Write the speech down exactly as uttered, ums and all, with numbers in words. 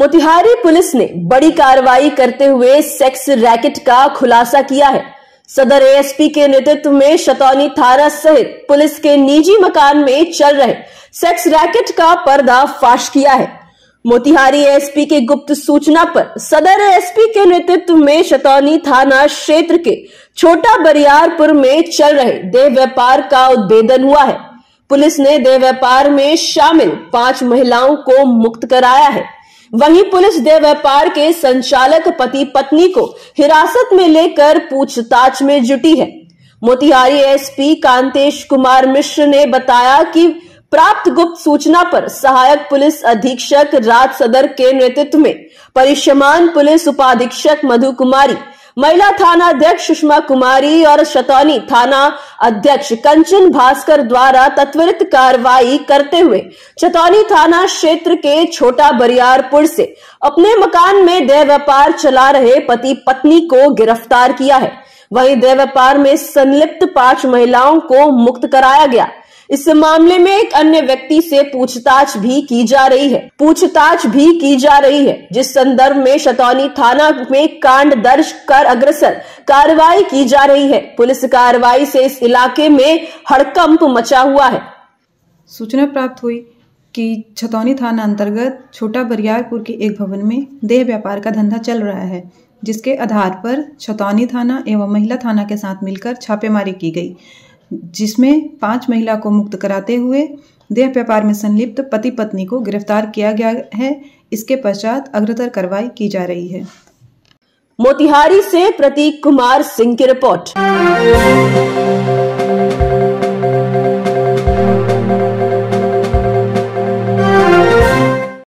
Motihari police ने बड़ी कार्रवाई करते हुए सेक्स रैकेट का खुलासा किया है। सदर एएसपी के नेतृत्व में शतौनी थाना सहित पुलिस के निजी मकान में चल रहे सेक्स रैकेट का पर्दाफाश किया है। मोतिहारी एएसपी के गुप्त सूचना पर सदर एएसपी के नेतृत्व में शतौनी थाना क्षेत्र के छोटा बरियारपुर में चल रहे देह व्यापार का उद्भेदन हुआ है। पुलिस ने देह व्यापार में शामिल पांच महिलाओं को मुक्त कराया है। वहीं पुलिस देह व्यापार के संचालक पति पत्नी को हिरासत में लेकर पूछताछ में जुटी है। मोतिहारी एएसपी कांतेश कुमार मिश्र ने बताया कि प्राप्त गुप्त सूचना पर सहायक पुलिस अधीक्षक राज सदर के नेतृत्व में परिश्रमान पुलिस उपाधीक्षक मधु कुमारी, महिला थाना अध्यक्ष सुषमा कुमारी और शतौनी थाना अध्यक्ष कंचन भास्कर द्वारा तत्वरित कार्रवाई करते हुए शतौनी थाना क्षेत्र के छोटा बरियारपुर से अपने मकान में देह व्यापार चला रहे पति पत्नी को गिरफ्तार किया है। वहीं देह व्यापार में संलिप्त पांच महिलाओं को मुक्त कराया गया। इस मामले में एक अन्य व्यक्ति से पूछताछ भी की जा रही है पूछताछ भी की जा रही है जिस संदर्भ में शतौनी थाना में कांड दर्ज कर अग्रसर कार्रवाई की जा रही है। पुलिस कार्रवाई से इस इलाके में हड़कंप मचा हुआ है। सूचना प्राप्त हुई कि शतौनी थाना अंतर्गत छोटा बरियारपुर के एक भवन में देह व्यापार का धंधा चल रहा है, जिसके आधार पर शतौनी थाना एवं महिला थाना के साथ मिलकर छापेमारी की गई, जिसमें पांच महिला को मुक्त कराते हुए देह व्यापार में संलिप्त पति पत्नी को गिरफ्तार किया गया है। इसके पश्चात अग्रतर कार्रवाई की जा रही है। मोतिहारी से प्रतीक कुमार सिंह की रिपोर्ट।